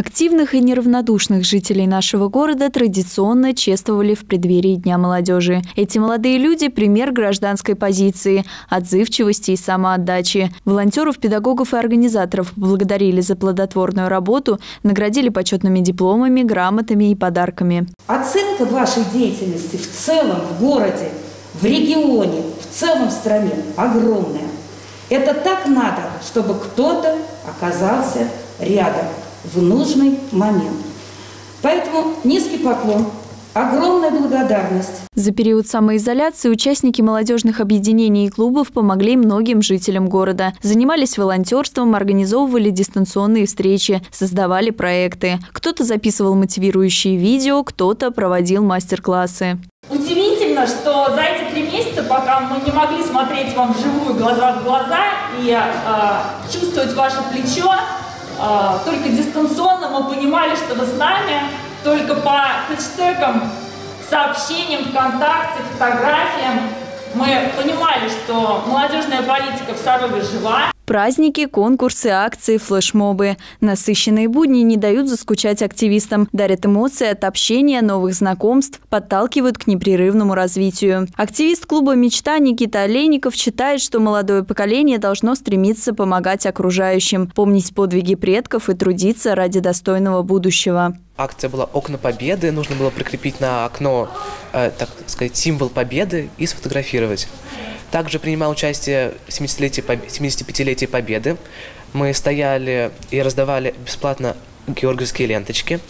Активных и неравнодушных жителей нашего города традиционно чествовали в преддверии Дня молодежи. Эти молодые люди – пример гражданской позиции, отзывчивости и самоотдачи. Волонтеров, педагогов и организаторов поблагодарили за плодотворную работу, наградили почетными дипломами, грамотами и подарками. Оценка вашей деятельности в целом в городе, в регионе, в целом в стране огромная. Это так надо, чтобы кто-то оказался рядом в нужный момент. Поэтому низкий поклон. Огромная благодарность. За период самоизоляции участники молодежных объединений и клубов помогли многим жителям города. Занимались волонтерством, организовывали дистанционные встречи, создавали проекты. Кто-то записывал мотивирующие видео, кто-то проводил мастер-классы. Удивительно, что за эти 3 месяца, пока мы не могли смотреть вам вживую, глаза в глаза и чувствовать ваше плечо, только дистанционно мы понимали, что вы с нами, только по хэштегам, сообщениям ВКонтакте, фотографиям. Мы понимали, что молодежная политика в Сарове жива. Праздники, конкурсы, акции, флешмобы. Насыщенные будни не дают заскучать активистам, дарят эмоции от общения, новых знакомств, подталкивают к непрерывному развитию. Активист клуба «Мечта» Никита Олейников считает, что молодое поколение должно стремиться помогать окружающим, помнить подвиги предков и трудиться ради достойного будущего. Акция была «Окна Победы». Нужно было прикрепить на окно, так сказать, символ победы и сфотографировать. Также принимал участие в 75-летии Победы. Мы стояли и раздавали бесплатно георгиевские ленточки.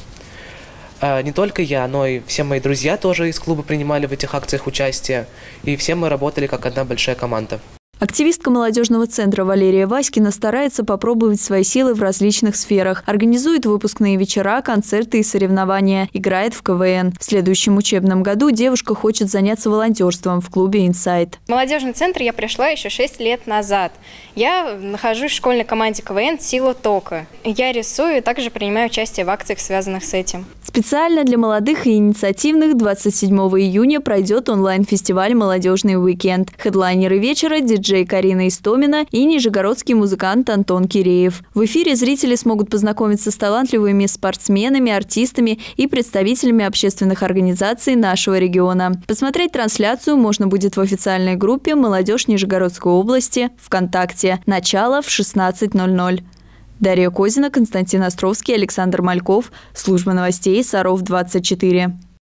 Не только я, но и все мои друзья тоже из клуба принимали в этих акциях участие. И все мы работали как одна большая команда. Активистка молодежного центра Валерия Васькина старается попробовать свои силы в различных сферах. Организует выпускные вечера, концерты и соревнования. Играет в КВН. В следующем учебном году девушка хочет заняться волонтерством в клубе «Инсайт». В молодежный центр я пришла еще 6 лет назад. Я нахожусь в школьной команде КВН «Сила Тока». Я рисую и также принимаю участие в акциях, связанных с этим. Специально для молодых и инициативных 27 июня пройдет онлайн-фестиваль «Молодежный уикенд». Хедлайнеры вечера – диджей Карина Истомина и нижегородский музыкант Антон Киреев. В эфире зрители смогут познакомиться с талантливыми спортсменами, артистами и представителями общественных организаций нашего региона. Посмотреть трансляцию можно будет в официальной группе «Молодежь Нижегородской области» ВКонтакте. Начало в 16:00. Дарья Козина, Константин Островский, Александр Мальков. Служба новостей «Саров-24».